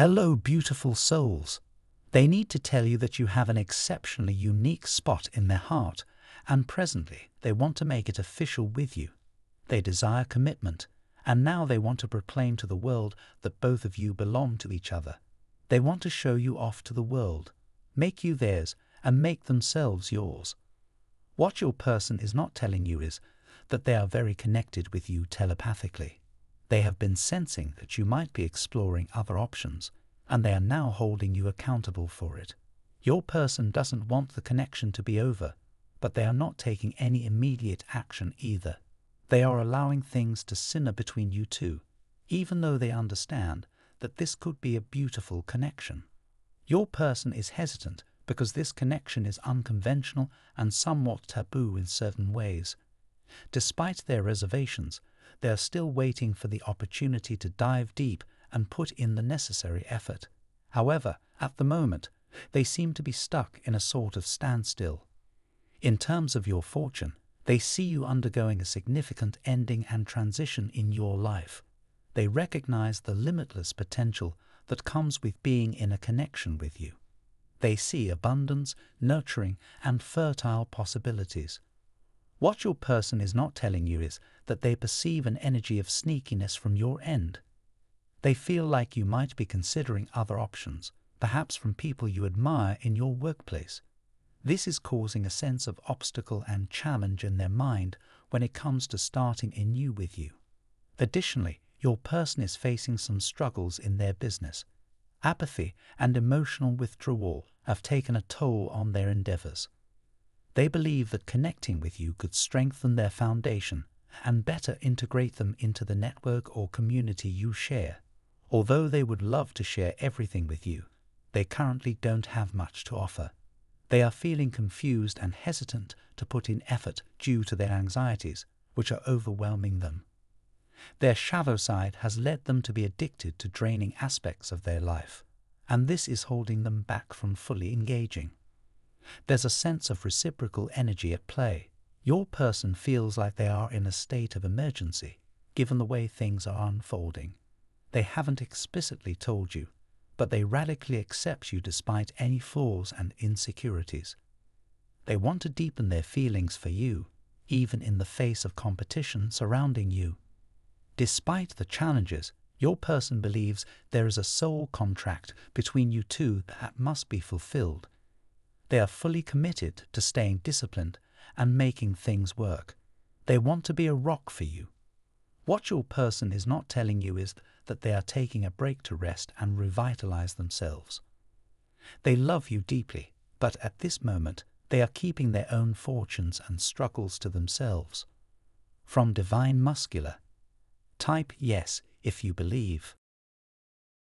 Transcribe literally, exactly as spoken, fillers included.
Hello, beautiful souls. They need to tell you that you have an exceptionally unique spot in their heart, and presently they want to make it official with you. They desire commitment, and now they want to proclaim to the world that both of you belong to each other. They want to show you off to the world, make you theirs, and make themselves yours. What your person is not telling you is that they are very connected with you telepathically. They have been sensing that you might be exploring other options, and they are now holding you accountable for it. Your person doesn't want the connection to be over, but they are not taking any immediate action either. They are allowing things to simmer between you two, even though they understand that this could be a beautiful connection. Your person is hesitant because this connection is unconventional and somewhat taboo in certain ways. Despite their reservations, they are still waiting for the opportunity to dive deep and put in the necessary effort. However, at the moment, they seem to be stuck in a sort of standstill. In terms of your fortune, they see you undergoing a significant ending and transition in your life. They recognize the limitless potential that comes with being in a connection with you. They see abundance, nurturing, and fertile possibilities. What your person is not telling you is that they perceive an energy of sneakiness from your end. They feel like you might be considering other options, perhaps from people you admire in your workplace. This is causing a sense of obstacle and challenge in their mind when it comes to starting anew with you. Additionally, your person is facing some struggles in their business. Apathy and emotional withdrawal have taken a toll on their endeavors. They believe that connecting with you could strengthen their foundation and better integrate them into the network or community you share. Although they would love to share everything with you, they currently don't have much to offer. They are feeling confused and hesitant to put in effort due to their anxieties, which are overwhelming them. Their shadow side has led them to be addicted to draining aspects of their life, and this is holding them back from fully engaging. There's a sense of reciprocal energy at play. Your person feels like they are in a state of emergency, given the way things are unfolding. They haven't explicitly told you, but they radically accept you despite any flaws and insecurities. They want to deepen their feelings for you, even in the face of competition surrounding you. Despite the challenges, your person believes there is a soul contract between you two that must be fulfilled. They are fully committed to staying disciplined and making things work. They want to be a rock for you. What your person is not telling you is that they are taking a break to rest and revitalize themselves. They love you deeply, but at this moment, they are keeping their own fortunes and struggles to themselves. From Divine Muscular. Type yes if you believe.